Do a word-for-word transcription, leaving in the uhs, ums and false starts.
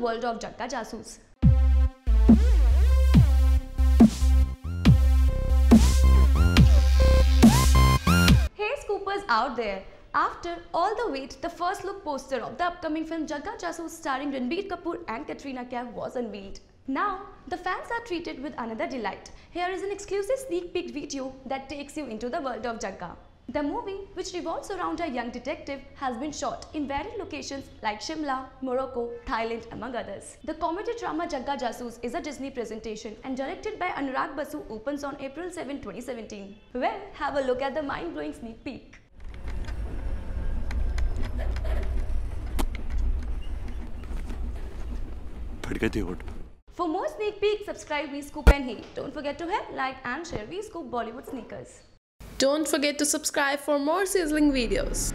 world of Jagga Jasoos. Hey Scoopers out there! After all the wait, the first look poster of the upcoming film Jagga Jasoos starring Ranbir Kapoor and Katrina Kaif was unveiled. Now, the fans are treated with another delight. Here is an exclusive sneak peek video that takes you into the world of Jagga. The movie, which revolves around a young detective, has been shot in varied locations like Shimla, Morocco, Thailand, among others. The comedy drama Jagga Jasoos is a Disney presentation and directed by Anurag Basu, opens on April seventh twenty seventeen. Well, have a look at the mind-blowing sneak peek. For more sneak peek, subscribe Vscoop and hey, don't forget to hit like and share Vscoop Bollywood sneakers. Don't forget to subscribe for more sizzling videos.